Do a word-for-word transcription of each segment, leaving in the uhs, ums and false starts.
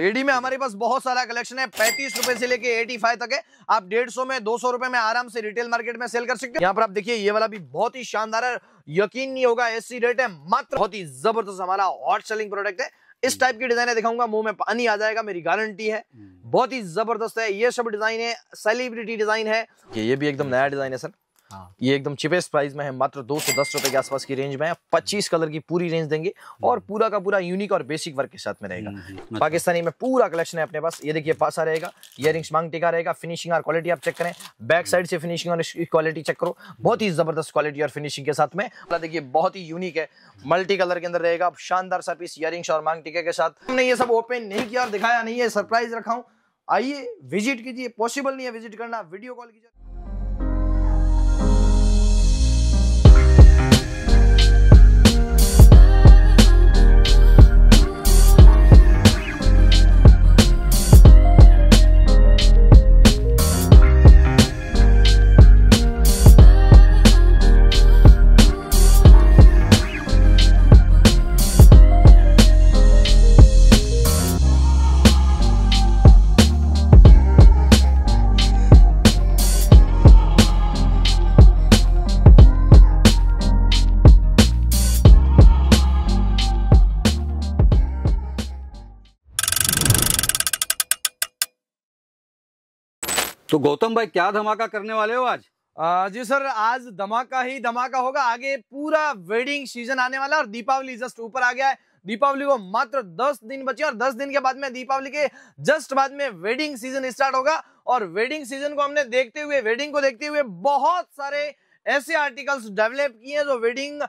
AD में हमारे पास बहुत सारा कलेक्शन है। पैंतीस रुपए से लेके पचासी तक है। आप डेढ़ सौ में दो सौ रुपए में आराम से रिटेल मार्केट में सेल कर सकते हैं। यहाँ पर आप देखिए ये वाला भी बहुत ही शानदार है, यकीन नहीं होगा ऐसी रेट है मात्र। बहुत ही जबरदस्त हमारा हॉट सेलिंग प्रोडक्ट है। इस टाइप की डिजाइन दिखाऊंगा मुंह में पानी आ जाएगा, मेरी गारंटी है। बहुत ही जबरदस्त है ये सब डिजाइन है, सेलिब्रिटी डिजाइन है। ये भी एकदम नया डिजाइन है सर। ये एकदम चिपेस्ट प्राइस में है, मात्र दो सौ दस रुपए के आसपास की रेंज में है। पच्चीस कलर की पूरी रेंज देंगे और पूरा का पूरा यूनिक और बेसिक वर्क के साथ में रहेगा। पाकिस्तानी में पूरा कलेक्शन है अपने पास। ये देखिए पासा रहेगा, इयररिंग्स मांग टिका रहेगा। फिनिशिंग और क्वालिटी आप चेक करें, बैक साइड से फिनिशिंग और क्वालिटी चेक करो। बहुत ही जबरदस्त क्वालिटी और फिनिशिंग के साथ में देखिए बहुत ही यूनिक है। मल्टी कलर के अंदर रहेगा शानदार सा पीस इयररिंग्स और मांग टिका के साथ। हमने ये सब ओपन नहीं किया और दिखाया नहीं है, सरप्राइज रखा हूँ। आइए विजिट कीजिए, पॉसिबल नहीं है विजिट करना, वीडियो कॉल कीजिए। तो गौतम भाई क्या धमाका करने वाले हो आज? आ, जी सर आज धमाका ही धमाका होगा। आगे पूरा वेडिंग सीजन आने वाला है और दीपावली जस्ट ऊपर आ गया है। दीपावली को मात्र दस दिन बचे और दस दिन के बाद में दीपावली के जस्ट बाद में वेडिंग सीजन स्टार्ट होगा। और वेडिंग सीजन को हमने देखते हुए वेडिंग को देखते हुए बहुत सारे ऐसे आर्टिकल्स डेवलप किए हैं जो वेडिंग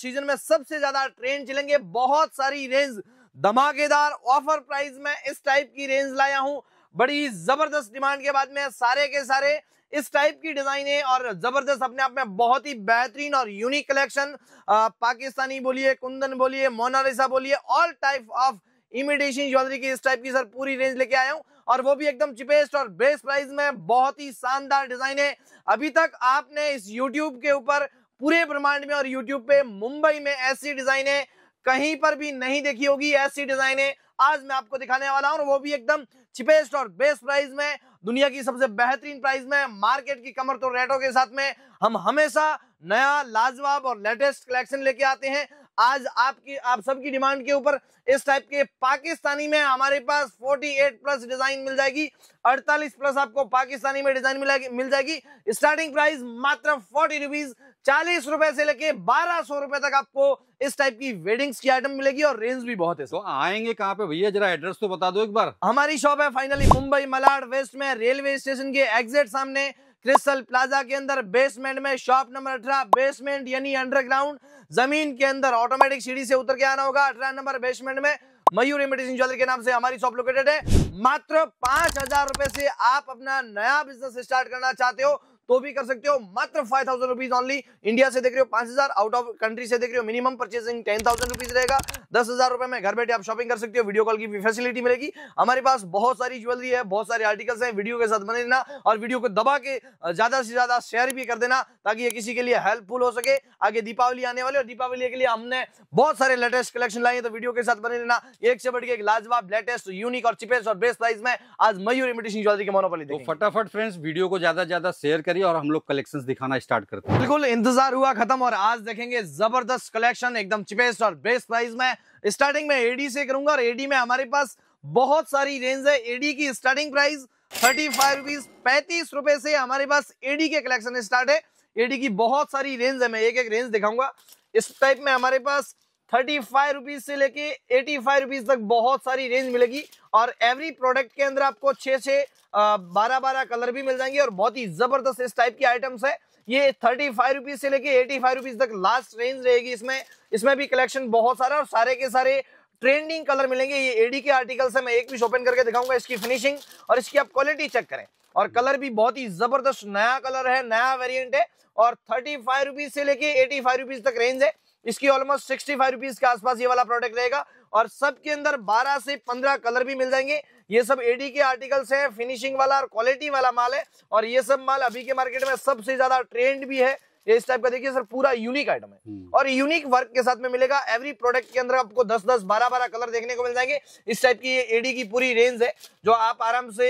सीजन में सबसे ज्यादा ट्रेंड चलेंगे। बहुत सारी रेंज धमाकेदार ऑफर प्राइस में इस टाइप की रेंज लाया हूँ। बड़ी जबरदस्त डिमांड के बाद में सारे के सारे इस टाइप की डिजाइन है और जबरदस्त अपने आप में बहुत ही बेहतरीन और यूनिक कलेक्शन। पाकिस्तानी बोलिए, कुंदन बोलिए, मोनालिसा बोलिए, all type of imitation jewellery की इस टाइप की सर पूरी रेंज लेके आया हूँ। और वो भी एकदम चिपेस्ट और बेस्ट प्राइस में। बहुत ही शानदार डिजाइन है। अभी तक आपने इस यूट्यूब के ऊपर पूरे ब्रह्मांड में और यूट्यूब पे मुंबई में ऐसी डिजाइन है कहीं पर भी नहीं देखी होगी। ऐसी डिजाइन है आज मैं आपको दिखाने वाला हूँ, वो भी एकदम चिपेस्ट और बेस्ट प्राइस में, दुनिया की सबसे बेहतरीन प्राइस में, मार्केट की कमर तोड़ रेटों के साथ में। हम हमेशा नया लाजवाब और लेटेस्ट कलेक्शन लेके आते हैं। आज आपकी आप सबकी डिमांड के ऊपर इस टाइप के पाकिस्तानी में हमारे पास अड़तालीस प्लस डिजाइन मिल जाएगी। अड़तालीस प्लस आपको पाकिस्तानी में डिजाइन मिल, मिल जाएगी। स्टार्टिंग प्राइस मात्र चालीस रुपीज, चालीस रुपए से लेके बारह सौ रुपए तक आपको इस टाइप की वेडिंग्स की आइटम मिलेगी और रेंज भी बहुत है। तो आएंगे कहाँ पे भैया, जरा एड्रेस तो बता दो एक बार। हमारी शॉप है फाइनली मुंबई मलाड वेस्ट में, रेलवे स्टेशन के एग्जिट सामने, क्रिस्टल प्लाजा के अंदर बेसमेंट में, शॉप नंबर अठारह बेसमेंट यानी अंडरग्राउंड जमीन के अंदर। ऑटोमेटिक सीढ़ी से उतर के आना होगा। अठारह नंबर बेसमेंट में मयूर इमिटेशन ज्वेलरी के नाम से हमारी शॉप लोकेटेड है। मात्र पांच हजार रुपए से आप अपना नया बिजनेस स्टार्ट करना चाहते हो तो भी कर सकते हो। मात्र five thousand rupees only. India से देख रहे हो पांच हजार, आउट ऑफ कंट्री से देख रहे हो minimum purchasing ten thousand rupees रहेगा। दस हजार रुपए में घर बैठे आप शॉपिंग कर सकते हो। वीडियो कॉल की भी फैसिलिटी मिलेगी। हमारे पास बहुत सारी ज्वेलरी है, बहुत सारे आर्टिकल्स हैं। वीडियो के साथ बने रहना और वीडियो को दबा के ज्यादा से ज्यादा शेयर भी कर देना ताकि ये किसी के लिए हेल्पफुल हो सके। आगे दीपावली आने वाली और दीपावली के लिए हमने बहुत सारे लेटेस्ट कलेक्शन लाए हैं, तो वीडियो के साथ बने रहना। एक से बढ़ के एक लाजवाब लेटेस्ट यूनिक और चिपेस्ट और बेस्ट प्राइस में आज मयूर इमिटेशन ज्वेलरी के मोनोपोली। तो फटाफट फ्रेंड्स वीडियो को ज्यादा से ज्यादा शेयर करिए और हम लोग कलेक्शंस दिखाना स्टार्ट करते हैं। बिल्कुल इंतजार हुआ खत्म और आज देखेंगे जबरदस्त कलेक्शन एकदम चिपेस्ट और बेस्ट प्राइस में। स्टार्टिंग में एडी से करूंगा और एडी में हमारे पास बहुत सारी रेंज है। एडी की स्टार्टिंग प्राइस पैंतीस रुपीज, पैंतीस रुपए से हमारे पास एडी के कलेक्शन स्टार्ट है। एडी की बहुत सारी रेंज है, मैं एक एक रेंज दिखाऊंगा। इस टाइप में हमारे पास पैंतीस रुपीज से लेके पचासी रुपीज तक बहुत सारी रेंज मिलेगी और एवरी प्रोडक्ट के अंदर आपको छः छः बारह बारह कलर भी मिल जाएंगे और बहुत ही जबरदस्त इस टाइप की आइटम्स है। ये पैंतीस रुपीज से लेके पचासी रुपीज तक लास्ट रेंज रहेगी। इसमें इसमें भी कलेक्शन बहुत सारा और सारे के सारे ट्रेंडिंग कलर मिलेंगे। ये एडी के आर्टिकल्स है, मैं एक भी ओपन करके दिखाऊंगा। इसकी फिनिशिंग और इसकी आप क्वालिटी चेक करें और कलर भी बहुत ही जबरदस्त नया कलर है, नया वेरियंट है और पैंतीस रुपीज से लेके पचासी रुपीज तक रेंज है। इसकी ऑलमोस्ट पैंसठ रुपीज के आसपास ये वाला प्रोडक्ट रहेगा और सबके अंदर बारह से पंद्रह कलर भी मिल जाएंगे। ये सब एडी के आर्टिकल्स हैं, फिनिशिंग वाला और क्वालिटी वाला माल है और ये सब माल अभी के मार्केट में सबसे ज्यादा ट्रेंड भी है। ये इस टाइप का देखिए सर पूरा यूनिक आइटम है और यूनिक वर्क के साथ में मिलेगा। एवरी प्रोडक्ट के अंदर आपको दस दस बारह बारह कलर देखने को मिल जाएंगे। इस टाइप की ये एडी की पूरी रेंज है जो आप आराम से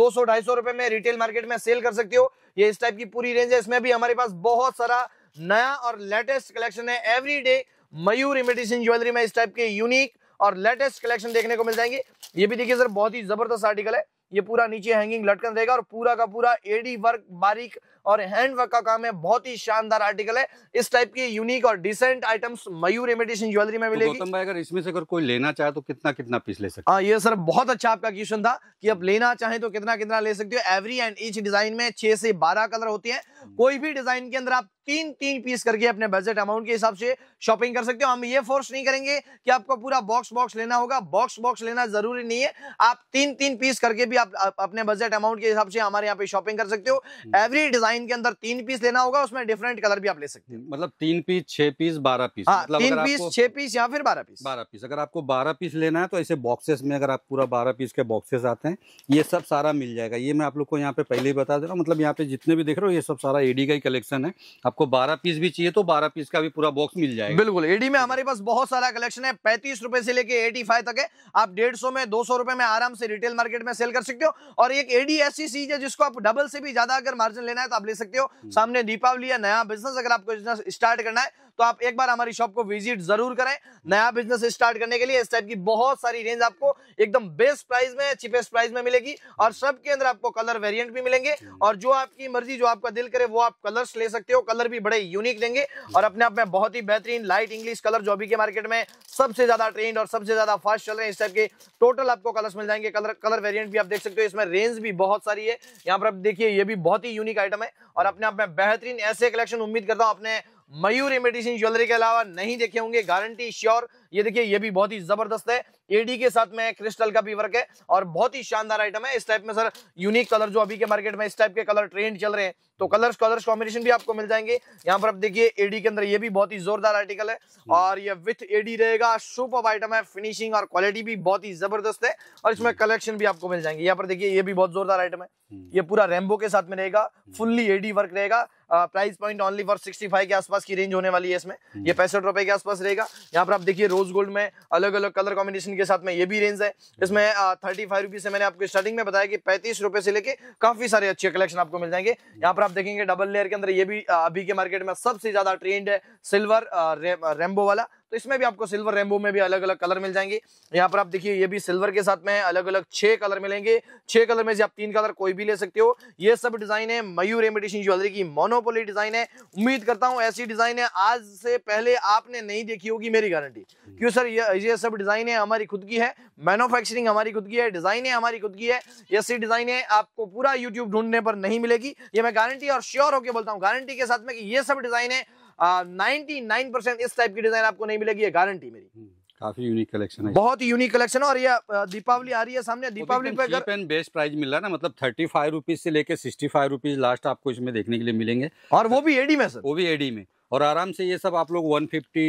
दो सौ ढाई सौ रुपए में रिटेल मार्केट में सेल कर सकते हो। ये इस टाइप की पूरी रेंज है। इसमें भी हमारे पास बहुत सारा नया और लेटेस्ट कलेक्शन है। Every day Mayur imitation jewellery में इस टाइप के यूनिक और लेटेस्ट कलेक्शन देखने को मिल जाएंगे। ये भी देखिए सर बहुत ही जबरदस्त आर्टिकल है। ये पूरा नीचे हैंगिंग लटकन रहेगा और पूरा का पूरा एडी वर्क बारीक और हैंड वर्क का काम है। बहुत ही शानदार आर्टिकल है। इस टाइप की यूनिक और decent items Mayur imitation jewellery में मिलेगी। गौतम भाई अगर इसमें से अगर कोई लेना चाहे तो कितना कितना पीस ले सकते हैं? ये सर बहुत अच्छा आपका क्वेश्चन था कि आप लेना चाहे तो कितना कितना ले सकते हो। एवरी एंड ईच डिजाइन में छह से बारह कलर होते हैं। कोई भी डिजाइन के अंदर आप तीन तीन पीस करके अपने बजट अमाउंट के हिसाब से शॉपिंग कर सकते हो। हम ये फोर्स नहीं करेंगे कि आपको पूरा बॉक्स बॉक्स लेना होगा। बॉक्स बॉक्स लेना जरूरी नहीं है। आप तीन तीन पीस करके भी आप अपने बजट अमाउंट के हिसाब से हमारे यहाँ पे शॉपिंग कर सकते हो। एवरी डिजाइन के अंदर तीन पीस लेना होगा, उसमें डिफरेंट कलर भी आप ले सकते हो। मतलब तीन पीस, छह पीस, बारह पीस, मतलब तीन पीस, छह पीस या फिर बारह पीस। बारह पीस अगर आपको बारह पीस लेना है तो ऐसे बॉक्सेस में अगर आप पूरा बारह पीस के बॉक्सेस आते हैं ये सब सारा मिल जाएगा। ये मैं आप लोग को यहाँ पे पहले ही बता दे रहा हूँ। मतलब यहाँ पे जितने भी देख रहे हो ये सब सारा एडी का ही कलेक्शन है। आपको बारह पीस भी चाहिए तो बारह पीस का भी पूरा बॉक्स मिल जाएगा। बिल्कुल एडी में हमारे पास बहुत सारा कलेक्शन है। पैंतीस रुपए से लेके एटी फाइव तक है। आप डेढ़ सौ में, दो सौ रुपए में आराम से रिटेल मार्केट में सेल कर सकते हो। और एक एडी ऐसी चीज है जिसको आप डबल से भी ज्यादा अगर मार्जिन लेना है तो आप ले सकते हो। सामने दीपावली है, नया बिजनेस अगर आपको स्टार्ट करना है तो आप एक बार हमारी शॉप को विजिट जरूर करें। नया बिजनेस स्टार्ट करने के लिए इस टाइप की बहुत सारी रेंज आपको एकदम बेस्ट प्राइस में, चीपेस्ट प्राइस में मिलेगी। और सबके अंदर आपको कलर वेरिएंट भी मिलेंगे और जो आपकी मर्जी, जो आपका दिल करे वो आप कलर्स ले सकते हो। कलर भी बड़े यूनिक देंगे और अपने आप में बहुत ही बेहतरीन लाइट इंग्लिश कलर जो अभी के मार्केट में सबसे ज्यादा ट्रेंड और सबसे ज्यादा फास्ट चल रहे हैं, इस टाइप के टोटल आपको कलर्स मिल जाएंगे। कलर कलर वेरिएंट भी आप देख सकते हो। इसमें रेंज भी बहुत सारी है। यहाँ पर आप देखिए ये भी बहुत ही यूनिक आइटम है और अपने आप में बेहतरीन ऐसे कलेक्शन उम्मीद करता हूँ अपने मयूर इमिटेशन ज्वेलरी के अलावा नहीं देखे होंगे, गारंटी श्योर। ये देखिए ये भी बहुत ही जबरदस्त है। एडी के साथ में क्रिस्टल का भी वर्क है और बहुत ही शानदार आइटम है। इस टाइप में सर यूनिक कलर जो अभी के मार्केट में इस टाइप के कलर ट्रेंड चल रहे हैं तो कलर्स कलर्स कॉम्बिनेशन भी आपको मिल जाएंगे। यहाँ पर आप देखिए एडी के अंदर ये भी बहुत ही जोरदार आर्टिकल है और ये विथ एडी रहेगा। सुपर्ब आइटम है, फिनिशिंग और क्वालिटी भी बहुत ही जबरदस्त है और इसमें कलेक्शन भी आपको मिल जाएंगे। यहाँ पर देखिए ये भी बहुत जोरदार आइटम है। ये पूरा रेम्बो के साथ में रहेगा, फुल्ली एडी वर्क रहेगा। Price point only for sixty five के आसपास की रेंज होने वाली है। इसमें ये पैंसठ रुपए के आसपास रहेगा। यहाँ पर आप देखिए रोज गोल्ड में अलग अलग कलर कॉम्बिनेशन के साथ में ये भी रेंज है। इसमें थर्टी फाइव रुपीज से मैंने आपको स्टार्टिंग में बताया कि पैंतीस रुपए से लेके काफी सारे अच्छे कलेक्शन आपको मिल जाएंगे। यहाँ पर आप देखेंगे डबल लेयर के अंदर ये भी अभी के मार्केट में सबसे ज्यादा ट्रेंड है, सिल्वर रे, रेम्बो वाला। तो इसमें भी आपको सिल्वर रेम्बो में भी अलग अलग कलर मिल जाएंगे। यहाँ पर आप देखिए ये भी सिल्वर के साथ में अलग अलग छह कलर मिलेंगे। छह कलर में से आप तीन कलर कोई भी ले सकते हो। ये सब डिजाइन है मयूर इमिटेशन ज्वेलरी की मोनोपोली डिजाइन है। उम्मीद करता हूँ ऐसी डिजाइन है आज से पहले आपने नहीं देखी होगी, मेरी गारंटी। क्यों सर ये ये सब डिजाइन है हमारी खुद की है, मैन्युफैक्चरिंग हमारी खुद की है, डिजाइन है हमारी खुद की है। ऐसी डिजाइन है आपको पूरा यूट्यूब ढूंढने पर नहीं मिलेगी। ये मैं गारंटी और श्योर होकर बोलता हूँ, गारंटी के साथ में कि ये सब डिजाइन है निन्यानवे परसेंट इस टाइप की डिजाइन आपको नहीं मिलेगी, ये गारंटी मेरी। काफी यूनिक कलेक्शन है, बहुत ही यूनिक कलेक्शन है। और ये दीपावली आ रही है सामने, दीपावली पे चीप एंड बेस्ट प्राइस मिल रहा है ना। मतलब थर्टी फाइव रुपीज से लेकर सिक्सटी फाइव रुपीज लास्ट आपको इसमें देखने के लिए मिलेंगे और वो भी एडी में सर, वो भी एडी में। और आराम से ये सब आप लोग एक सौ पचास,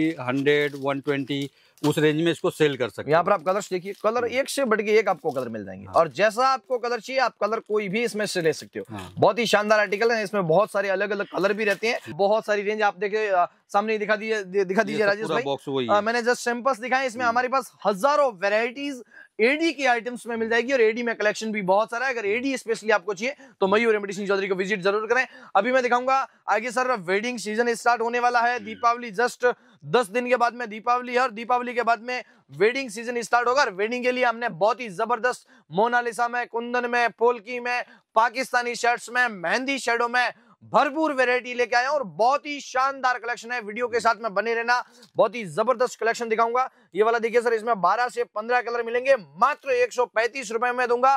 एक सौ बीस उस रेंज में इसको सेल कर सकते हैं। यहाँ पर आप कलर्स देखिए, कलर एक से बढ़ के एक आपको कलर मिल जाएंगे और जैसा आपको कलर चाहिए आप कलर कोई भी इसमें से ले सकते हो। बहुत ही शानदार आर्टिकल है। इसमें बहुत सारे अलग अलग कलर भी रहते हैं, बहुत सारी रेंज। आप देखिए सामने दिखा दीजिए दिखा दीजिए राजेश भाई, मैंने जस्ट सैंपल्स दिखाए। इसमें हमारे पास हजारों वेराइटीज एडी के आइटम्स में मिल जाएगी और एडी में कलेक्शन भी बहुत सारा है। अगर एडी स्पेशली आपको चाहिए तो मयूर इमिटेशन ज्वेलरी को विजिट जरूर करें। अभी मैं दिखाऊंगा आगे सर, वेडिंग सीजन स्टार्ट होने वाला है। दीपावली जस्ट दस दिन के बाद में दीपावली है और दीपावली के बाद में वेडिंग सीजन स्टार्ट होगा। वेडिंग के लिए हमने बहुत ही जबरदस्त मोनालिसा में, कुंदन में, पोलकी में, पाकिस्तानी शर्ट्स में, मेहंदी शेडो में भरपूर वैरायटी लेके आए और बहुत ही शानदार कलेक्शन है। वीडियो के साथ में बने रहना, बहुत ही जबरदस्त कलेक्शन दिखाऊंगा। ये वाला देखिए सर, इसमें बारह से पंद्रह कलर मिलेंगे। मात्र एक सौ पैंतीस रुपए में दूंगा,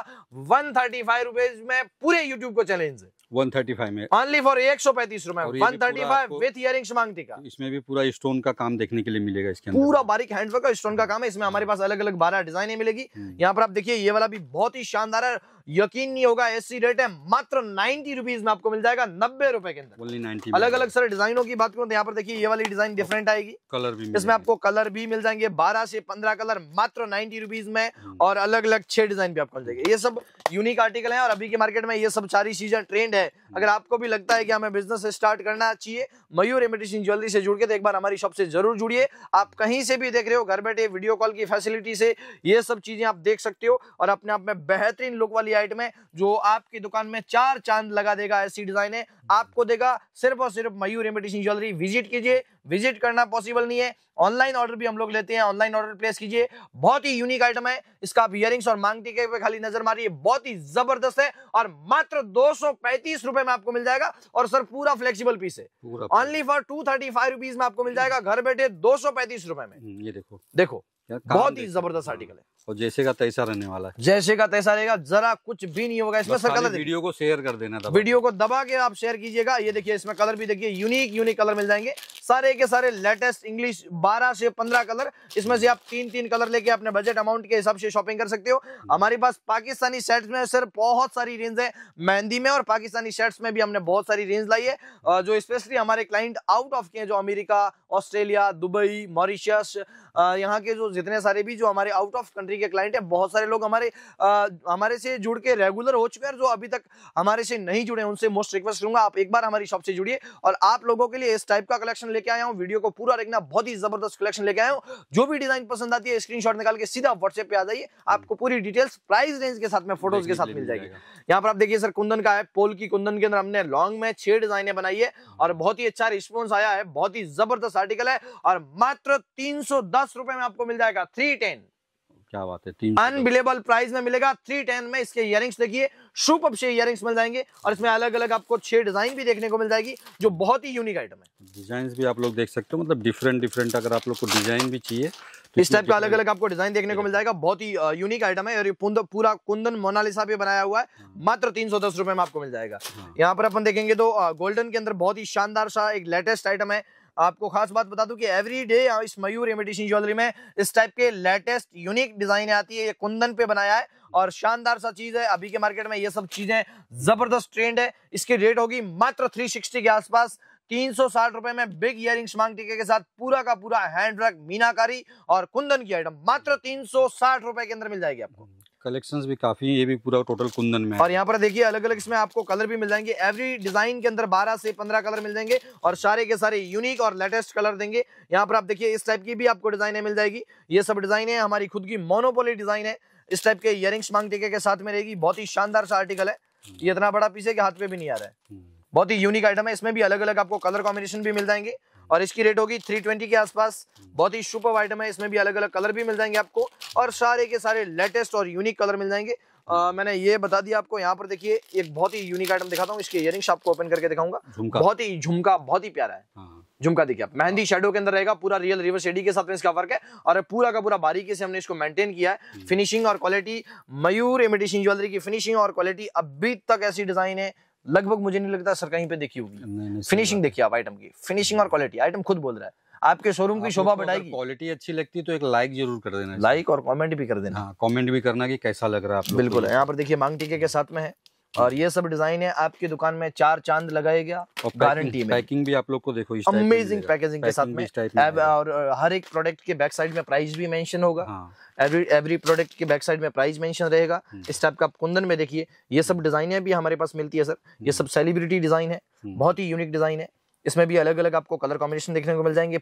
वन थर्टी फाइव रुपीज में पूरे यूट्यूब को चैलेंज है। एक सौ पैंतीस में ओनली फॉर एक सौ पैंतीस रुपए, एक सौ पैंतीस विद इयरिंग्स मांगती का। इसमें भी पूरा स्टोन का काम देखने के लिए मिलेगा, इसके अंदर पूरा बारीक हैंडवर्क का स्टोन का काम है। इसमें हमारे पास अलग अलग बारह डिजाइनें मिलेगी। यहाँ पर आप देखिए ये वाला भी बहुत ही शानदार है। यकीन नहीं होगा, एससी रेट है, मात्र नाइनटी रुपीज में आपको मिल जाएगा, नब्बे रुपए के अंदर। अलग अलग सर डिजाइनों की बात करूँ तो यहाँ पर देखिए ये वाली डिजाइन डिफरेंट आएगी, कलर भी, इसमें आपको कलर भी मिल जाएंगे बारह से पंद्रह कलर मात्र नाइनटी रुपीज में, और अलग अलग छह डिजाइन भी आपको मिल जाएगी। ये सब यूनिक आर्टिकल है और अभी के मार्केट में ये सब सारी चीजें ट्रेंड है। अगर आपको भी लगता है कि हमें बिजनेस स्टार्ट करना चाहिए मयूर इमिटेशन ज्वेलरी से जुड़ के, तो एक बार हमारी शॉप से जरूर जुड़िए। आप कहीं से भी देख रहे हो, घर बैठे वीडियो कॉल की फैसिलिटी से ये सब चीजें आप देख सकते हो, और अपने आप में बेहतरीन लुक वाली आइटम है जो आपकी दुकान में चार चांद लगा देगा। ऐसी डिजाइन है आपको देगा सिर्फ और सिर्फ मयूर इमिटेशन ज्वेलरी। विजिट कीजिए, विजिट करना पॉसिबल नहीं है, ऑनलाइन ऑर्डर भी हम लोग लेते हैं, ऑनलाइन ऑर्डर प्लेस कीजिए। बहुत ही यूनिक आइटम है, इसका आप इयरिंग्स और मांग टीके पे खाली नजर मारिए, बहुत ही जबरदस्त है और मात्र दो सौ पैंतीस रुपए में आपको मिल जाएगा। और सर पूरा फ्लेक्सिबल पीस है, only for two thirty five rupees में आपको मिल जाएगा, घर बैठे दो सौ पैंतीस रुपए में। ये देखो देखो बहुत ही जबरदस्त आर्टिकल है और जैसे का तैसा रहने वाला है, जैसे का तैसा रहेगा, जरा कुछ भी नहीं होगा इसमें। सर कलर वीडियो को शेयर कर देना, वीडियो को दबा के आप शेयर कीजिएगा। ये देखिए इसमें कलर भी देखिए, यूनिक यूनिक कलर मिल जाएंगे सारे के सारे, लेटेस्ट इंग्लिश बारह से पंद्रह कलर। इसमें से आप तीन तीन कलर लेके अपने बजट अमाउंट के हिसाब से शॉपिंग कर सकते हो। हमारे पास पाकिस्तानी सेट्स में सर बहुत सारी रेंज है, मेहंदी में और पाकिस्तानी सेट्स में भी हमने बहुत सारी रेंज लाई है, जो स्पेशली हमारे क्लाइंट आउट ऑफ के हैं, जो अमेरिका, ऑस्ट्रेलिया, दुबई, मॉरिशस, यहाँ के जो जितने सारे भी जो हमारे आउट ऑफ कंट्री के क्लाइंट है, बहुत सारे लोग हमारे आ, हमारे से जुड़ के रेगुलर हो चुके हैं। जो अभी तक हमारे से नहीं जुड़े उनसे मोस्ट रिक्वेस्ट करूंगा आप एक बार हमारी शॉप से जुड़िए। और आप लोगों के लिए इस टाइप का कलेक्शन लेके आया हूं, वीडियो को पूरा देखना, बहुत ही जबरदस्त कलेक्शन लेके आया हूं। जो भी डिजाइन पसंद आती है स्क्रीनशॉट निकाल के सीधा व्हाट्सएप पे आ जाइए, आपको पूरी डिटेल्स प्राइस रेंज के साथ में फोटोज के साथ मिल जाएगी। यहाँ पर आप देखिए सर कुंदन का है, पोल की कुंदन के अंदर हमने लॉन्ग में छह डिजाइने बनाई है और बहुत ही अच्छा रिस्पॉन्स आया है, बहुत ही जबरदस्त आर्टिकल है और मात्र तीन सौ दस रुपए में आपको मिल जाएगा। थ्री टेन, क्या बात है, तीन अनबिलेबल प्राइस में मिलेगा थ्री टेन में। इसके इयरिंग्स देखिए, शूप अप से इयरिंग्स मिल जाएंगे और इसमें अलग अलग आपको छह डिजाइन भी देखने को मिल जाएगी, जो बहुत ही यूनिक आइटम है। डिजाइन भी आप लोग देख सकते हो, मतलब डिफरेंट डिफरेंट अगर आप लोग को डिजाइन भी चाहिए तो इस टाइप का अलग अलग आपको डिजाइन देखने को मिल जाएगा। बहुत ही यूनिक आइटम है और ये पूरा कुंदन मोनालिसा भी बनाया हुआ है, मात्र तीन सौ दस रुपए में आपको मिल जाएगा। यहाँ पर अपन देखेंगे तो गोल्डन के अंदर बहुत ही शानदार सा एक लेटेस्ट आइटम है। आपको खास बात बता दूं कि एवरी डे इस मयूर इमिटेशन ज्वेलरी में इस टाइप के लेटेस्ट यूनिक डिजाइन आती है। ये कुंदन पे बनाया है और शानदार सा चीज है, अभी के मार्केट में ये सब चीजें जबरदस्त ट्रेंड है। इसकी रेट होगी मात्र तीन सौ साठ के आसपास, तीन सौ साठ रुपए में बिग इयरिंग्स मांग टीके के साथ, पूरा का पूरा हैंड वर्क, मीनाकारी और कुंदन की आइटम मात्र तीन सौ साठ रुपए के अंदर मिल जाएगी आपको। कलेक्शंस भी काफी, ये भी पूरा टोटल कुंदन में। और यहाँ पर देखिए अलग अलग इसमें आपको कलर भी मिल जाएंगे, एवरी डिजाइन के अंदर बारह से पंद्रह कलर मिल जाएंगे और सारे के सारे यूनिक और लेटेस्ट कलर देंगे। यहाँ पर आप देखिए इस टाइप की भी आपको डिजाइनें मिल जाएगी, ये सब डिजाइन है हमारी खुद की मोनोपोली डिजाइन है। इस टाइप के इयरिंग्स मांग टीके के साथ में रहेगी, बहुत ही शानदार सा आर्टिकल है। ये इतना बड़ा पीस है कि हाथ पे भी नहीं आ रहा है, बहुत ही यूनिक आइटम है। इसमें भी अलग अलग आपको कलर कॉम्बिनेशन भी मिल जाएंगे और इसकी रेट होगी तीन सौ बीस के आसपास। बहुत ही सुपर आइटम है, इसमें भी अलग अलग कलर भी मिल जाएंगे आपको और सारे के सारे लेटेस्ट और यूनिक कलर मिल जाएंगे। आ, मैंने ये बता दिया आपको। यहाँ पर देखिए एक बहुत ही यूनिक आइटम दिखाता हूँ, इसके इयरिंग्स आपको ओपन करके दिखाऊंगा, बहुत ही झुमका, बहुत ही प्यारा है झुमका। देखिए आप मेहंदी शेडो के अंदर रहेगा, पूरा रियल रिवर्स शेडी के साथ में इसका वर्क है और पूरा का पूरा बारीकी से हमने इसको मेंटेन किया है। फिनिशिंग और क्वालिटी, मयूर इमिटेशन ज्वेलरी की फिनिशिंग और क्वालिटी अभी तक ऐसी डिजाइन है लगभग मुझे नहीं लगता सर कहीं पे देखी होगी। फिनिशिंग देखिए आप आइटम की, फिनिशिंग और क्वालिटी, आइटम खुद बोल रहा है आपके शोरूम की शोभा बढ़ाएगी। क्वालिटी अच्छी लगती है तो एक लाइक जरूर कर देना, लाइक और कमेंट भी कर देना। हाँ, कमेंट भी करना कि कैसा लग रहा है आप। बिल्कुल, यहाँ पर देखिए मांग टीके के साथ में है और ये सब डिजाइन है आपकी दुकान में चार चांद लगाएगा, गारंटी में। पैकिंग भी आप लोग को देखो अमेजिंग पैकेजिंग के साथ में, और हर एक प्रोडक्ट के बैक साइड में प्राइस भी मेंशन होगा, एवरी एवरी प्रोडक्ट के बैक साइड में प्राइस मेंशन रहेगा। इस टाइप का आप कुंदन में देखिए, ये सब डिजाइने भी हमारे पास मिलती है सर, ये सब सेलिब्रिटी डिजाइन है, बहुत ही यूनिक डिजाइन है। इसमें भी अलग अलग आपको कलर कॉम्बिनेशन देखने को मिल जाएंगे,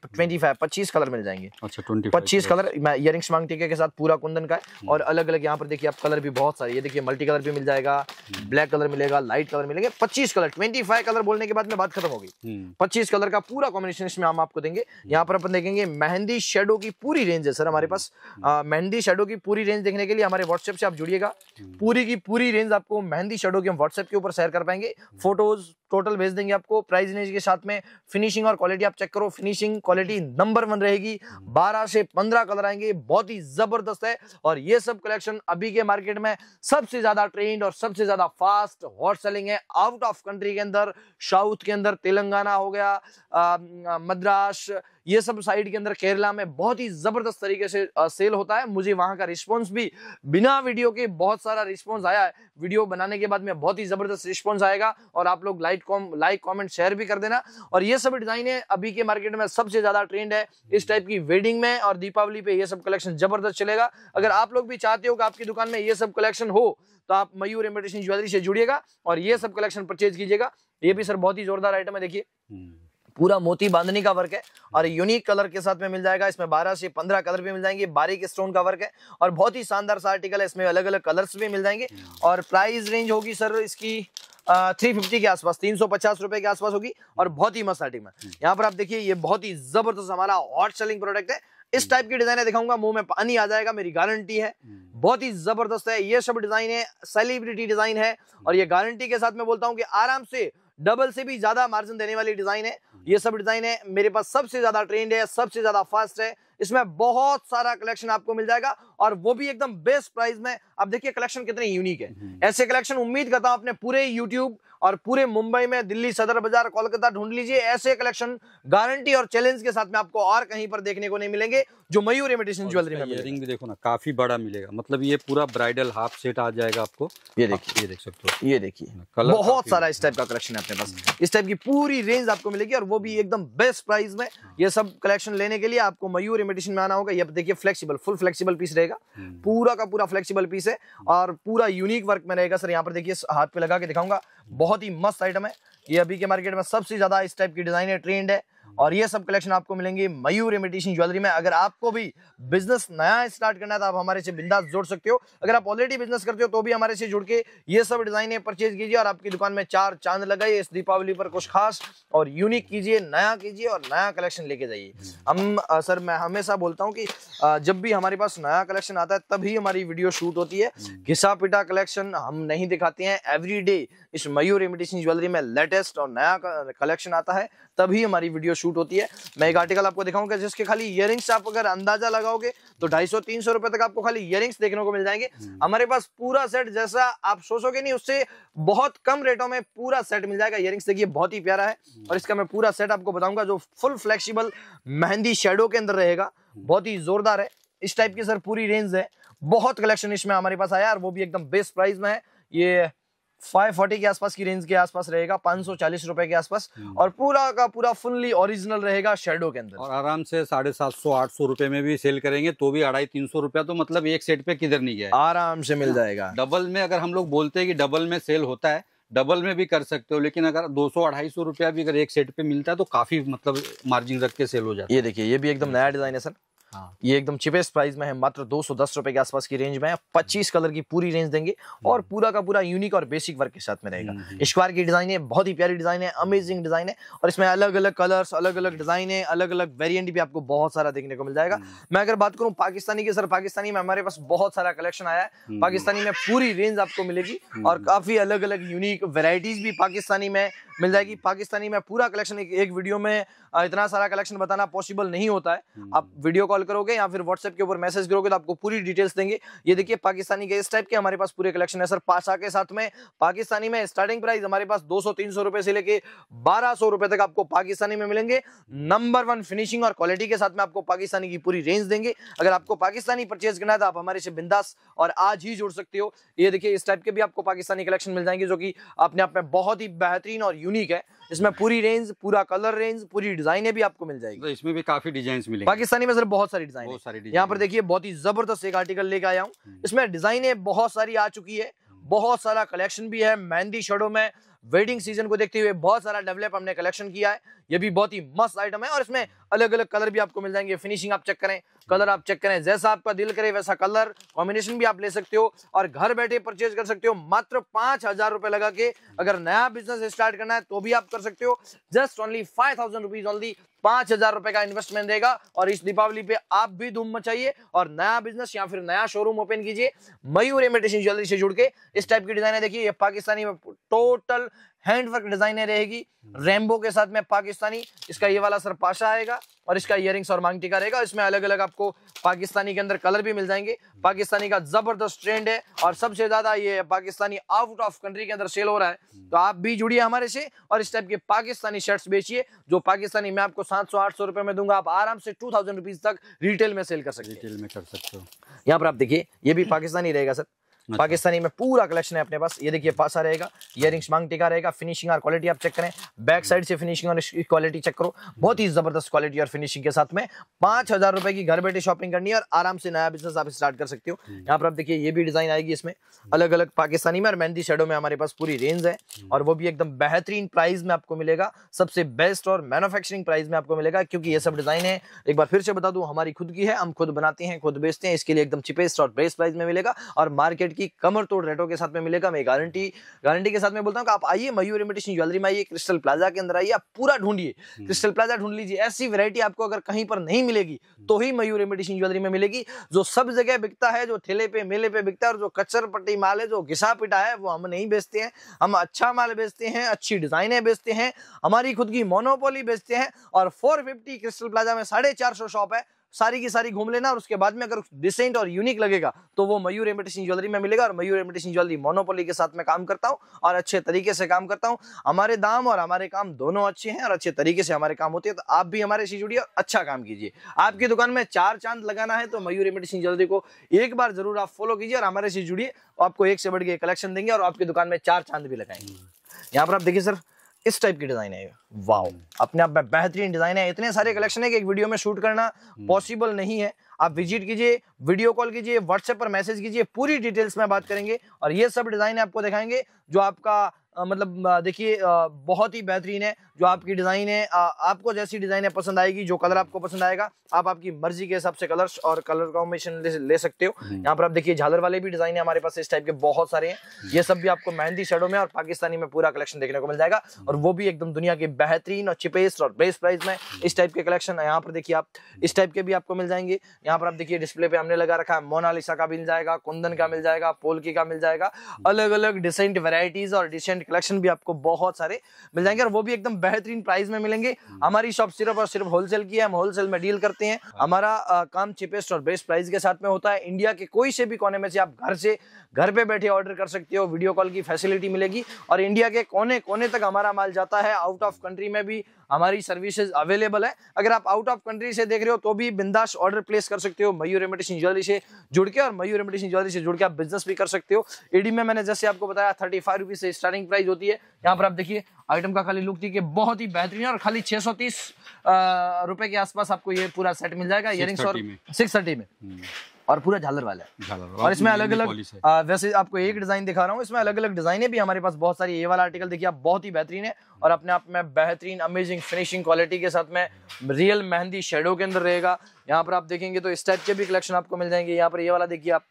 पच्चीस कलर मिल जाएंगे। अच्छा, पच्चीस कलर इयरिंग्स मांग टीके के साथ पूरा कुंदन का है और अलग अलग यहाँ पर देखिए आप कलर भी बहुत सारे, ये देखिए मल्टी कलर भी मिल जाएगा, ब्लैक कलर मिलेगा, लाइट कलर मिलेगा, पच्चीस कलर। पच्चीस कलर बोलने के बाद में बात खत्म होगी, पच्चीस कलर का पूरा कॉम्बिनेशन इसमें हम आपको देंगे। यहाँ पर अपन देखेंगे मेहंदी शेडो की पूरी रेंज है सर हमारे पास। मेहंदी शेडो की पूरी रेंज देखने के लिए हमारे व्हाट्सएप से आप जुड़िएगा, पूरी की पूरी रेंज आपको मेहंदी शेडो की हम व्हाट्सएप के ऊपर शेयर कर पाएंगे, फोटोज टोटल भेज देंगे आपको। प्राइस रेंज के साथ में फिनिशिंग और क्वालिटी आप चेक करो, फिनिशिंग क्वालिटी नंबर वन रहेगी, बारह से पंद्रह कलर आएंगे, बहुत ही जबरदस्त है। और ये सब कलेक्शन अभी के मार्केट में सबसे ज्यादा ट्रेंड और सबसे ज्यादा फास्ट हॉट सेलिंग है आउट ऑफ कंट्री के अंदर, साउथ के अंदर, तेलंगाना हो गया, मद्रास, ये सब साइड के अंदर केरला में बहुत ही जबरदस्त तरीके से सेल होता है। मुझे वहां का रिस्पॉन्स भी बिना वीडियो के बहुत सारा रिस्पॉन्स आया है। वीडियो बनाने के बाद में बहुत ही जबरदस्त रिस्पॉन्स आएगा और आप लोग लाइक लाइक कॉमेंट शेयर भी कर देना। और ये सब डिजाइन है अभी के मार्केट में सबसे ज्यादा ट्रेंड है इस टाइप की। वेडिंग में और दीपावली पे ये सब कलेक्शन जबरदस्त चलेगा। अगर आप लोग भी चाहते हो कि आपकी दुकान में ये सब कलेक्शन हो तो आप मयूर इमिटेशन ज्वेलरी से जुड़िएगा और ये सब कलेक्शन परचेज कीजिएगा। ये भी सर बहुत ही जोरदार आइटम है, देखिए पूरा मोती बांधनी का वर्क है और यूनिक कलर के साथ में मिल जाएगा। इसमें बारह से पंद्रह कलर भी मिल जाएंगे। बारीक स्टोन का वर्क है और बहुत ही शानदार सा आर्टिकल है। इसमें अलग अलग कलर्स भी मिल जाएंगे और प्राइस रेंज होगी सर इसकी थ्री फिफ्टी के आसपास, तीन सौ पचास रुपए के आसपास होगी और बहुत ही मस्त आइटम है। यहाँ पर आप देखिए ये बहुत ही जबरदस्त हमारा हॉट सेलिंग प्रोडक्ट है। इस टाइप की डिजाइन दिखाऊंगा मुंह में पानी आ जाएगा, मेरी गारंटी है। बहुत ही जबरदस्त है ये सब डिजाइन है, सेलिब्रिटी डिजाइन है और ये गारंटी के साथ मैं बोलता हूँ कि आराम से डबल से भी ज्यादा मार्जिन देने वाली डिजाइन है। ये सब डिजाइन है मेरे पास सबसे ज्यादा ट्रेंड है, सबसे ज्यादा फास्ट है। इसमें बहुत सारा कलेक्शन आपको मिल जाएगा और वो भी एकदम बेस्ट प्राइस में। आप देखिए कलेक्शन कितने यूनिक है। ऐसे कलेक्शन उम्मीद करता हूं अपने पूरे यूट्यूब और पूरे मुंबई में, दिल्ली सदर बाजार, कोलकाता ढूंढ लीजिए। ऐसे कलेक्शन गारंटी और चैलेंज के साथ में आपको और कहीं पर देखने को नहीं मिलेंगे जो मयूर इमिटेशन ज्वेलरी में। इयररिंग भी देखो ना, काफी बड़ा मिलेगा, मतलब ये पूरा ब्राइडल हाफ सेट आ जाएगा आपको। ये देखिए, ये देख सकते हो, ये देखिए बहुत सारा इस टाइप का कलेक्शन है अपने पास। इस टाइप की पूरी रेंज आपको मिलेगी और वो भी एकदम बेस्ट प्राइस में। ये सब कलेक्शन लेने के लिए आपको मयूर इमिटेशन में आना होगा। ये देखिए फ्लेक्सिबल, फुल फ्लेक्सिबल पीस रहेगा, पूरा का पूरा फ्लेक्सिबल पीस है और पूरा यूनिक वर्क में रहेगा। सर यहाँ पर देखिए हाथ पे लगा के दिखाऊंगा, बहुत ही मस्त आइटम है। ये अभी के मार्केट में सबसे ज्यादा इस टाइप की डिजाइन है, ट्रेंड है और ये सब कलेक्शन आपको मिलेंगे मयूर इमिटेशन ज्वेलरी में। अगर आपको भी बिजनेस नया स्टार्ट करना है तो आप हमारे से बिंदास जोड़ सकते हो। अगर आप ऑलरेडी बिजनेस करते हो तो भी हमारे से जुड़ के ये सब डिजाइनें परचेज कीजिए और आपकी दुकान में चार चांद लगाइए। इस दीपावली पर कुछ खास और यूनिक कीजिए, नया कीजिए और नया कलेक्शन लेके जाइए। हम आ, सर मैं हमेशा बोलता हूँ कि आ, जब भी हमारे पास नया कलेक्शन आता है तभी हमारी वीडियो शूट होती है। घिसा पिटा कलेक्शन हम नहीं दिखाते हैं। एवरी डे इस मयूर इमिटेशन ज्वेलरी में लेटेस्ट और नया कलेक्शन आता है तभी हमारी वीडियो शूट होती है। मैं एक आर्टिकल आपको दिखाऊंगा जिसके खाली ईयरिंग्स आप अगर अंदाजा लगाओगे तो ढाई सौ तीन सौ रुपए तक आपको खाली ईयरिंग्स देखने को मिल जाएंगे। हमारे पास पूरा सेट, जैसा आप सोचोगे नहीं उससे बहुत कम रेटों में पूरा सेट मिल जाएगा। ईयरिंग्स देखिए बहुत ही प्यारा है और इसका मैं पूरा सेट आपको बताऊंगा जो फुल फ्लेक्सिबल मेहंदी शेडो के अंदर रहेगा, बहुत ही जोरदार है। इस टाइप की सर पूरी रेंज है, बहुत कलेक्शन इसमें हमारे पास आया और वो भी एकदम बेस्ट प्राइस में है। ये पाँच सौ चालीस के आसपास की रेंज के आसपास रहेगा, पाँच सौ चालीस रुपए के आसपास और पूरा का पूरा फुल्ली ओरिजिनल रहेगा शेडो के अंदर। और आराम से साढ़े सात सौ आठ सौ रुपए में भी सेल करेंगे तो भी अढ़ाई तीन सौ रुपया तो मतलब एक सेट पे किधर नहीं गया, आराम से मिल जाएगा। डबल में अगर हम लोग बोलते हैं कि डबल में सेल होता है, डबल में भी कर सकते हो, लेकिन अगर दो सौ अढ़ाई सौ रुपया भी अगर एक सेट पे मिलता है तो काफी मतलब मार्जिन रख के सेल हो जाता है। ये देखिए ये भी एकदम नया डिजाइन है सर। हाँ। ये एकदम चिपेस्ट प्राइस में है, मात्र दो सौ दस रुपए के आसपास की रेंज में है। पच्चीस कलर की पूरी रेंज देंगे और पूरा का पूरा यूनिक और बेसिक वर्क के साथ में रहेगा। स्क्वायर की डिजाइन है, बहुत ही प्यारी डिजाइन है, अमेजिंग डिजाइन है और इसमें अलग अलग कलर्स, अलग अलग डिजाइन है, अलग अलग वेरियंट भी आपको बहुत सारा देखने को मिल जाएगा। मैं अगर बात करूँ पाकिस्तानी की, सर पाकिस्तानी में हमारे पास बहुत सारा कलेक्शन आया है। पाकिस्तानी में पूरी रेंज आपको मिलेगी और काफी अलग अलग यूनिक वेराइटीज भी पाकिस्तानी में मिल जाएगी। पाकिस्तानी में पूरा कलेक्शन, एक वीडियो में इतना सारा कलेक्शन बताना पॉसिबल नहीं होता है। आप वीडियो कॉल करोगे या फिर व्हाट्सएप के ऊपर मैसेज करोगे तो आपको पूरी डिटेल्स देंगे। ये देखिए पाकिस्तानी के इस टाइप के हमारे पास पूरे कलेक्शन है सर। पाशा के साथ में पाकिस्तानी में स्टार्टिंग प्राइस हमारे पास दो सौ तीन सौ रुपए से लेके बारह सौ रुपए तक आपको पाकिस्तानी में मिलेंगे। नंबर वन फिनिशिंग और क्वालिटी के साथ में आपको पाकिस्तानी की पूरी रेंज देंगे। अगर आपको पाकिस्तानी परचेज करना है तो आप हमारे से बिंदास और आज ही जुड़ सकते हो। ये देखिए इस टाइप के भी आपको पाकिस्तानी कलेक्शन मिल जाएंगे जो कि अपने आप में बहुत ही बेहतरीन और यूनिक है। इसमें पूरी रेंज, पूरा कलर रेंज, पूरी डिजाइनें भी आपको मिल जाएगी। तो इसमें भी काफी डिजाइन्स मिलेंगे। पाकिस्तानी में सर बहुत सारी डिजाइन। यहाँ पर देखिए बहुत ही जबरदस्त एक आर्टिकल लेकर आया हूँ, इसमें डिजाइनें बहुत सारी आ चुकी है, बहुत सारा कलेक्शन भी है। मेहंदी शेडो में वेडिंग सीजन को देखते हुए बहुत सारा डेवलप हमने कलेक्शन किया है। ये भी बहुत ही मस्त आइटम है और इसमें अलग अलग कलर भी आपको मिल जाएंगे। फिनिशिंग आप चेक करें, कलर आप चेक करें, जैसा आपका दिल करे वैसा कलर कॉम्बिनेशन भी आप ले सकते हो और घर बैठे परचेज कर सकते हो मात्र पांच हजार रुपए लगा के। अगर नया बिजनेस स्टार्ट करना है तो भी आप कर सकते हो, just only five thousand rupees only, पांच हजार रुपए का इन्वेस्टमेंट रहेगा। और इस दीपावली पे आप भी धूम मचाइए और नया बिजनेस या फिर नया शोरूम ओपन कीजिए मयूर इमिटेशन ज्वेलरी से जुड़ के। इस टाइप की डिजाइन है, देखिए ये पाकिस्तानी में टोटल हैंडवर्क डिजाइने रहेगी। रेम्बो के साथ में पाकिस्तानी, इसका ये वाला सर पाशा आएगा और इसका इयरिंग्स और मांग टीका रहेगा। इसमें अलग अलग आपको पाकिस्तानी के अंदर कलर भी मिल जाएंगे। पाकिस्तानी का जबरदस्त ट्रेंड है और सबसे ज्यादा ये पाकिस्तानी आउट ऑफ कंट्री के अंदर सेल हो रहा है, तो आप भी जुड़िए हमारे से और इस टाइप के पाकिस्तानी शर्ट्स बेचिए। जो पाकिस्तानी मैं आपको सात सौ आठ सौ रुपए में दूंगा, आप आराम से टू थाउजेंड रुपीज तक रिटेल में सेल कर सकते रिटेल में कर सकते हो। यहाँ पर आप देखिए, ये भी पाकिस्तानी रहेगा सर। अच्छा। पाकिस्तानी में पूरा कलेक्शन है अपने पास। ये देखिए पासा रहेगा, इयरिंग्स मांग टिका रहेगा। फिनिशिंग और क्वालिटी आप चेक करें, बैक साइड से फिनिशिंग और क्वालिटी चेक करो, बहुत ही जबरदस्त क्वालिटी और फिनिशिंग के साथ में पांच हजार रुपए की घर बैठे शॉपिंग करनी है और आराम से नया बिजनेस आप स्टार्ट कर सकते हो। यहाँ पर आप देखिए ये भी डिजाइन आएगी, इसमें अलग अलग पाकिस्तानी में और मेहंदी शेडो में हमारे पास पूरी रेंज है और वो भी एकदम बेहतरीन प्राइस में आपको मिलेगा, सबसे बेस्ट और मैन्युफैक्चरिंग प्राइस में आपको मिलेगा। क्योंकि ये सब डिजाइन है, एक बार फिर से बता दूं, हमारी खुद की है, हम खुद बनाते हैं, खुद बेचते हैं, इसके लिए एकदम चीपेस्ट और बेस्ट प्राइस में मिलेगा और मार्केट की कमर तोड़ रेटों के साथ में मिलेगा। मैं गारंटी गारंटी के साथ में बोलता हूं कि आप आइए मयूर इमिटेशन ज्वेलरी में, आइए क्रिस्टल प्लाजा के अंदर आइए, आप पूरा ढूंढिए, क्रिस्टल प्लाजा ढूंढ लीजिए। ऐसी वैरायटी आपको अगर कहीं पर नहीं मिलेगी तो ही मयूर इमिटेशन ज्वेलरी में मिलेगी। जो सब जगह बिकता है, जो ठेले पे मेले पे बिकता है और जो कचर पट्टी माल है, जो घिसा पिटा है, वो हम नहीं बेचते हैं। हम अच्छा माल बेचते हैं, अच्छी डिजाइने बेचते हैं, हमारी खुद की मोनोपोली बेचते हैं। और फोर फिफ्टी क्रिस्टल प्लाजा में साढ़े चार सौ शॉप है, सारी की सारी घूम लेना और उसके बाद में अगर डिसेंट और यूनिक लगेगा तो वो मयूर इमिटेशन ज्वेलरी में मिलेगा। और मयूर इमिटेशन ज्वेलरी मोनोपोली के साथ में काम करता हूँ और अच्छे तरीके से काम करता हूँ। हमारे दाम और हमारे काम दोनों अच्छे हैं और अच्छे तरीके से हमारे काम होते हैं, तो आप भी हमारे से जुड़िए और अच्छा काम कीजिए। आपकी दुकान में चार चांद लगाना है तो मयूर इमिटेशन ज्वेलरी को एक बार जरूर आप फॉलो कीजिए और हमारे से जुड़िए। आपको एक से बढ़ के कलेक्शन देंगे और आपकी दुकान में चार चांद भी लगाएंगे। यहाँ पर आप देखिए सर, इस टाइप की डिजाइन है। वाओ, अपने आप में बेहतरीन डिजाइन है। इतने सारे कलेक्शन है कि एक वीडियो में शूट करना पॉसिबल नहीं है। आप विजिट कीजिए, वीडियो कॉल कीजिए, व्हाट्सएप पर मैसेज कीजिए, पूरी डिटेल्स में बात करेंगे और ये सब डिजाइन आपको दिखाएंगे जो आपका आ, मतलब देखिए बहुत ही बेहतरीन है। जो आपकी डिजाइन है, आ, आपको जैसी डिजाइन पसंद आएगी, जो कलर आपको पसंद आएगा, आप आपकी मर्जी के हिसाब से कलर्स और कलर कॉम्बिनेशन ले, ले सकते हो। यहाँ पर आप देखिए झालर वाले भी डिजाइन है हमारे पास, इस टाइप के बहुत सारे हैं। ये सब भी आपको मेहंदी शेडो में और पाकिस्तानी में पूरा कलेक्शन देखने को मिल जाएगा और वो भी एकदम दुनिया के बेहतरीन और चिपेस्ट और बेस्ट प्राइस में इस टाइप के कलेक्शन। यहाँ पर देखिए आप इस टाइप के भी आपको मिल जाएंगे। यहाँ पर आप देखिए डिस्प्ले पे हमने लगा रखा है, मोनालिसा का मिल जाएगा, कुंदन का मिल जाएगा, पोलकी का मिल जाएगा, अलग अलग डिसेंट वेराइटीज और डिसेंट कलेक्शन भी आपको बहुत सारे मिल जाएंगे और वो भी एकदम बेहतरीन प्राइस में मिलेंगे। हमारी शॉप सिर्फ और सिर्फ होलसेल की है, हम होलसेल में डील करते हैं। हमारा आ, काम चीपेस्ट और बेस्ट प्राइस के साथ में होता है। इंडिया के कोई से भी कोने में से आप घर से घर पे बैठे ऑर्डर कर सकते हो, वीडियो कॉल की फैसिलिटी मिलेगी और इंडिया के कोने कोने तक हमारा माल जाता है। आउट ऑफ कंट्री में भी हमारी सर्विसेज अवेलेबल है। अगर आप आउट ऑफ कंट्री से देख रहे हो तो भी बिंदास ऑर्डर प्लेस कर सकते हो मयूर इमिटेशन ज्वेलरी से जुड़ के और मयूर इमिटेशन ज्वेलरी से जुड़ के आप बिजनेस भी कर सकते हो। एडी में मैंने जैसे आपको बताया थर्टी फाइव रुपीज से स्टार्टिंग प्राइस होती है। यहाँ पर आप देखिए आइटम का खाली लुक देखिए, बहुत ही बेहतरीन है और खाली छह सौ तीस रुपए के आसपास आपको ये पूरा सेट मिल जाएगा, इयरिंग्स और सिक्स थर्टी में और पूरा झालर वाला है। झालर वाला और इसमें अलग अलग, वैसे आपको एक डिजाइन दिखा रहा हूँ, इसमें अलग अलग डिजाइने भी हमारे पास बहुत सारी। ये वाला आर्टिकल देखिए आप, बहुत ही बेहतरीन है और अपने आप में बेहतरीन अमेजिंग फिनिशिंग क्वालिटी के साथ में रियल मेहंदी शेडो के अंदर रहेगा। यहाँ पर आप देखेंगे तो इस टाइप के भी कलेक्शन आपको मिल जाएंगे। यहाँ पर ये वाला देखिए आप,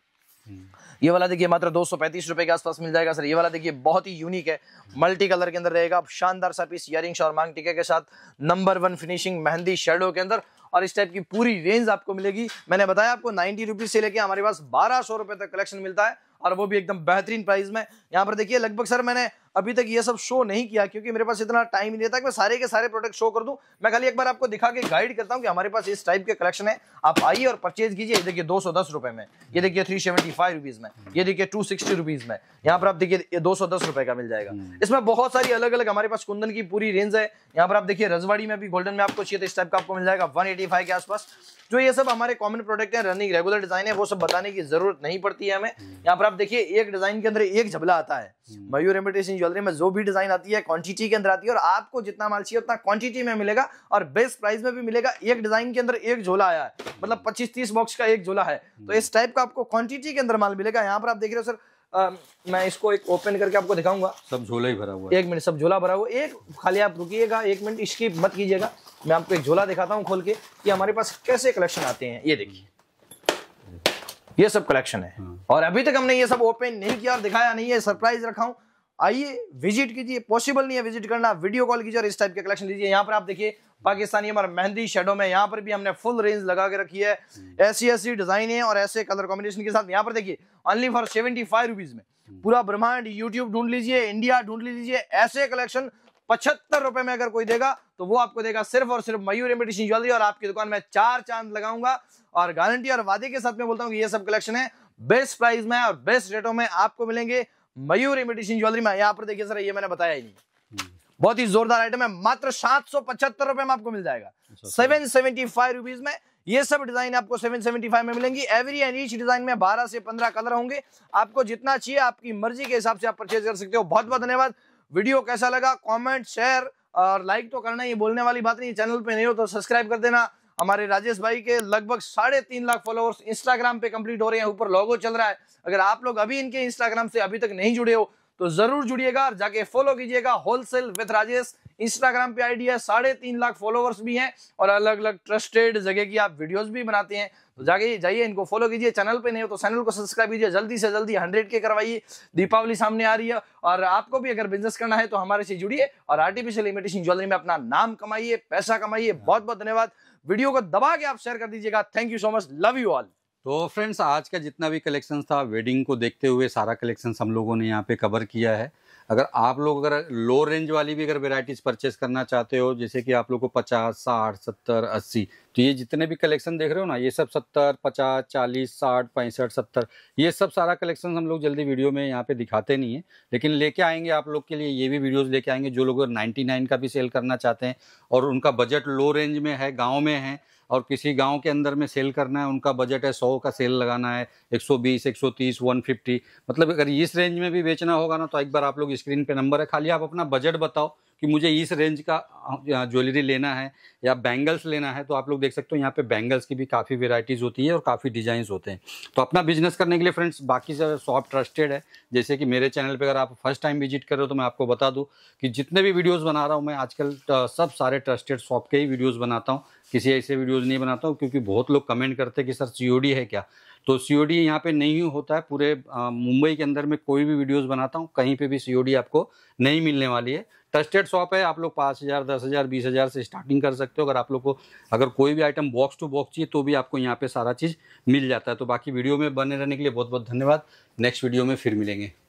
ये वाला देखिए मात्र दो सौ पैंतीस रुपए के आसपास मिल जाएगा। सर ये वाला देखिए बहुत ही यूनिक है, मल्टी कलर के अंदर रहेगा, शानदार सा पीस इयरिंग्स और मांग टिके के साथ, number one finishing mehndi shadow के अंदर और इस टाइप की पूरी रेंज आपको मिलेगी। मैंने बताया आपको नाइन्टी रुपीज से लेके हमारे पास बारह सौ रुपए तक कलेक्शन मिलता है और वो भी एकदम बेहतरीन प्राइस में। यहाँ पर देखिए लगभग सर मैंने अभी तक ये सब शो नहीं किया क्योंकि मेरे पास इतना टाइम ही नहीं था कि मैं सारे के सारे प्रोडक्ट शो कर दूं। मैं खाली एक बार आपको दिखा के गाइड करता हूं कि हमारे पास इस टाइप के कलेक्शन है, आप आइए और परचेज कीजिए। देखिए दो सौ दस रुपए में, ये देखिए थ्री सेवेंटी फाइव रुपीज में, ये देखिए टू सिक्सटी रुपीज में। यहाँ पर आप देखिए दो सौ दस रुपए का मिल जाएगा। इसमें बहुत सारी अलग अलग हमारे पास कुंदन की पूरी रेंज है। यहाँ पर आप देखिए रजवाड़ी में भी गोल्डन में आपको चाहिए तो इस टाइप का आपको मिल जाएगा वन एटी फाइव के आसपास। जो ये सब हमारे कॉमन प्रोडक्ट हैं, रनिंग रेगुलर डिजाइन है, वो सब बताने की जरूरत नहीं पड़ती है हमें। यहाँ पर आप देखिए एक डिजाइन के अंदर एक झबला आता है। मयूर इमिटेशन ज्वेलरी में जो भी डिजाइन आती है क्वांटिटी के अंदर आती है और आपको जितना माल चाहिए उतना क्वांटिटी में मिलेगा और बेस्ट प्राइस में भी मिलेगा। एक डिजाइन के अंदर एक झोला आया है, मतलब पच्चीस तीस बॉक्स का एक झोला है, तो इस टाइप का आपको क्वांटिटी के अंदर माल मिलेगा। यहाँ पर आप देख रहे हो सर, आ, मैं इसको एक ओपन करके आपको दिखाऊंगा। सब झोला ही भरा हुआ है, एक मिनट, सब झोला भरा हुआ। एक खाली आप रुकिएगा एक मिनट, इसकी मत कीजिएगा, मैं आपको एक झोला दिखाता हूँ खोल के कि हमारे पास कैसे कलेक्शन आते हैं। ये देखिए ये सब कलेक्शन है और अभी तक हमने ये सब ओपन नहीं किया और दिखाया नहीं है, सरप्राइज रखा हूँ। आइए विजिट कीजिए, पॉसिबल नहीं है विजिट करना, वीडियो कॉल कीजिए और इस टाइप के कलेक्शन लीजिए। यहाँ पर आप देखिए पाकिस्तानी हमारे मेहंदी शेडो में, यहाँ पर भी हमने फुल रेंज लगा के रखी है, ऐसी ऐसी डिजाइन है और ऐसे कलर कॉम्बिनेशन के साथ। यहाँ पर देखिए only for seventy five rupees में पूरा ब्रह्मांड यूट्यूब ढूंढ लीजिए, इंडिया ढूंढ लीजिए, ऐसे कलेक्शन पचहत्तर रुपए में अगर कोई देगा तो वो आपको देगा सिर्फ और सिर्फ मयूर इमिटेशन ज्वेलरी। और आपकी दुकान में चार चांद लगाऊंगा और गारंटी और वादे के साथ में बोलता हूँ कि ये सब कलेक्शन है बेस्ट प्राइस में और बेस्ट रेटों में आपको मिलेंगे मयूर इमिटेशन ज्वेलरी में। यहाँ पर देखिए सर, ये मैंने बताया ही नहीं, बहुत ही जोरदार आइटम है, मात्र सात सौ पचहत्तर रुपए में आपको मिल जाएगा। सेवन सेवेंटी फाइव रुपीज में ये सब डिजाइन आपको सात सौ पचहत्तर में मिलेंगी। एवरी एंड ईच डिजाइन में बारह से पंद्रह कलर होंगे, आपको जितना चाहिए आपकी मर्जी के हिसाब से आप परचेज कर सकते हो। बहुत बहुत धन्यवाद। वीडियो कैसा लगा कमेंट शेयर और लाइक तो करना ही, बोलने वाली बात नहीं। चैनल पे नहीं हो तो सब्सक्राइब कर देना। हमारे राजेश भाई के लगभग साढ़े तीन लाख फॉलोअर्स इंस्टाग्राम पे कंप्लीट हो रहे हैं, ऊपर लोगो चल रहा है। अगर आप लोग अभी इनके इंस्टाग्राम से अभी तक नहीं जुड़े हो तो जरूर जुड़िएगा और जाके फॉलो कीजिएगा। होलसेल विद राजेश इंस्टाग्राम पे आईडी है, साढ़े तीन लाख फॉलोवर्स भी हैं और अलग अलग ट्रस्टेड जगह की आप वीडियोस भी बनाते हैं, तो जाके जाइए इनको फॉलो कीजिए। चैनल पे नहीं हो तो चैनल को सब्सक्राइब कीजिए, जल्दी से जल्दी हंड्रेड के करवाइए। दीपावली सामने आ रही है और आपको भी अगर बिजनेस करना है तो हमारे से जुड़िए और आर्टिफिशियल इमिटेशन ज्वेलरी में अपना नाम कमाइए, पैसा कमाइए। बहुत बहुत धन्यवाद। वीडियो को दबा के आप शेयर कर दीजिएगा। Thank you so much, love you all. तो फ्रेंड्स, आज का जितना भी कलेक्शन था वेडिंग को देखते हुए सारा कलेक्शन हम लोगों ने यहाँ पे कवर किया है। अगर आप लोग अगर लो रेंज वाली भी अगर वेराइटीज़ परचेस करना चाहते हो, जैसे कि आप लोग को पचास साठ सत्तर अस्सी, तो ये जितने भी कलेक्शन देख रहे हो ना, ये सब सत्तर पचास चालीस साठ पैंसठ सत्तर, ये सब सारा कलेक्शन हम लोग जल्दी वीडियो में यहाँ पे दिखाते नहीं है, लेकिन लेके आएंगे आप लोग के लिए। ये भी वीडियोज़ लेके आएंगे जो लोग नाइन्टी नाइन का भी सेल करना चाहते हैं और उनका बजट लो रेंज में है, गाँव में है और किसी गांव के अंदर में सेल करना है, उनका बजट है सौ का सेल लगाना है, एक सौ बीस एक सौ तीस एक सौ पचास, मतलब अगर इस रेंज में भी बेचना होगा ना तो एक बार आप लोग स्क्रीन पे नंबर है, खाली आप अपना बजट बताओ कि मुझे इस रेंज का ज्वेलरी लेना है या बैंगल्स लेना है। तो आप लोग देख सकते हो यहाँ पे बैंगल्स की भी काफ़ी वेराइटीज़ होती है और काफ़ी डिज़ाइंस होते हैं। तो अपना बिजनेस करने के लिए फ्रेंड्स, बाकी सब शॉप ट्रस्टेड है। जैसे कि मेरे चैनल पे अगर आप फर्स्ट टाइम विजिट कर रहे हो तो मैं आपको बता दूं कि जितने भी वीडियोज़ बना रहा हूँ मैं आजकल सब सारे ट्रस्टेड शॉप के ही वीडियोज़ बनाता हूँ, किसी ऐसे वीडियोज़ नहीं बनाता हूँ, क्योंकि बहुत लोग कमेंट करते हैं कि सर सी ओ डी है क्या, तो सी ओ डी यहाँ पर नहीं होता है। पूरे मुंबई के अंदर में कोई भी वीडियोज़ बनाता हूँ, कहीं पर भी सी ओ डी आपको नहीं मिलने वाली है। ट्रस्टेड शॉप है, आप लोग पाँच हज़ार दस हज़ार बीस हज़ार से स्टार्टिंग कर सकते हो। अगर आप लोग को अगर कोई भी आइटम बॉक्स टू बॉक्स चाहिए तो भी आपको यहाँ पे सारा चीज़ मिल जाता है। तो बाकी वीडियो में बने रहने के लिए बहुत बहुत धन्यवाद। नेक्स्ट वीडियो में फिर मिलेंगे।